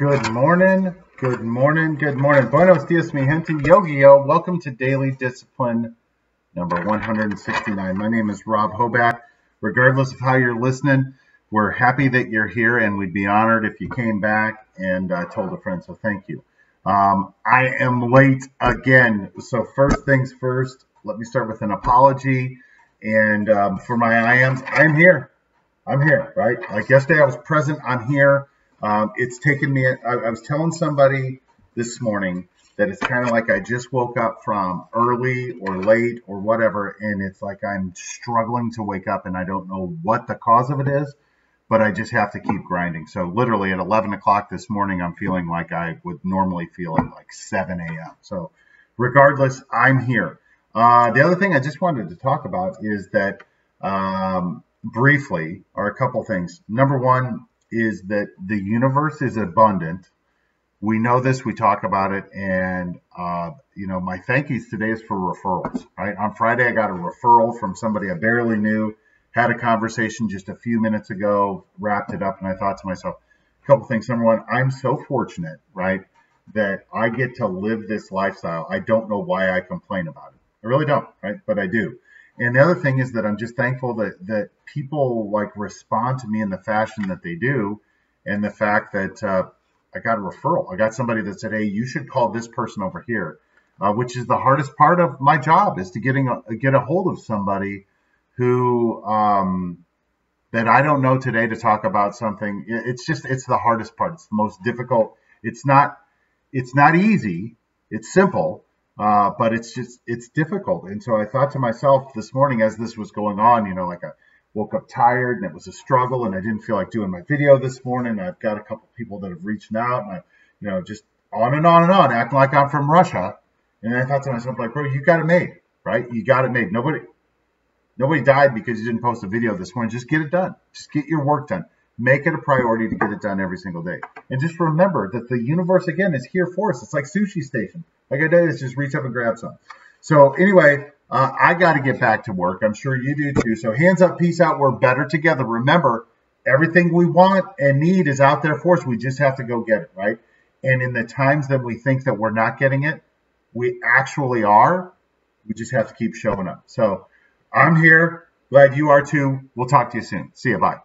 Good morning, good morning, good morning. Buenos dias, mi gente, Yo-Gi-Oh! Welcome to Daily Discipline number 169. My name is Rob Hoback. Regardless of how you're listening, we're happy that you're here, and we'd be honored if you came back and told a friend, so thank you. I am late again, so first things first, let me start with an apology. And for my IMs, I'm here, right? Like yesterday I was present, I'm here. It's taken me, I was telling somebody this morning that it's kind of like I just woke up from early or late or whatever, and it's like I'm struggling to wake up and I don't know what the cause of it is, but I just have to keep grinding. So literally at 11 o'clock this morning, I'm feeling like I would normally feel at like 7 a.m. So regardless, I'm here. The other thing I just wanted to talk about is that briefly are a couple things. Number one, is that the universe is abundant. We know this, we talk about it, and you know, my thank yous today is for referrals, right? On Friday, I got a referral from somebody I barely knew, had a conversation just a few minutes ago, wrapped it up, and I thought to myself, a couple things. Number one, I'm so fortunate, right, that I get to live this lifestyle. I don't know why I complain about it. I really don't, right? But I do. And the other thing is that I'm just thankful that people like respond to me in the fashion that they do, and the fact that I got a referral. I got somebody that said, hey, you should call this person over here, which is the hardest part of my job, is to get a hold of somebody who that I don't know today to talk about something. It's the hardest part. It's the most difficult. It's not easy. It's simple. But it's difficult. And so I thought to myself this morning as this was going on, you know, like I woke up tired and it was a struggle and I didn't feel like doing my video this morning. I've got a couple people that have reached out and I, you know, just on and on and on, acting like I'm from Russia. And I thought to myself, like, bro, you got it made, right? You got it made. Nobody died because you didn't post a video this morning. Just get it done. Just get your work done. Make it a priority to get it done every single day. And just remember that the universe, again, is here for us. It's like Sushi Station. Like I did, is just reach up and grab some. So anyway, I got to get back to work. I'm sure you do too. So hands up, peace out. We're better together. Remember, everything we want and need is out there for us. We just have to go get it, right? And in the times that we think that we're not getting it, we actually are. We just have to keep showing up. So I'm here. Glad you are too. We'll talk to you soon. See you. Bye.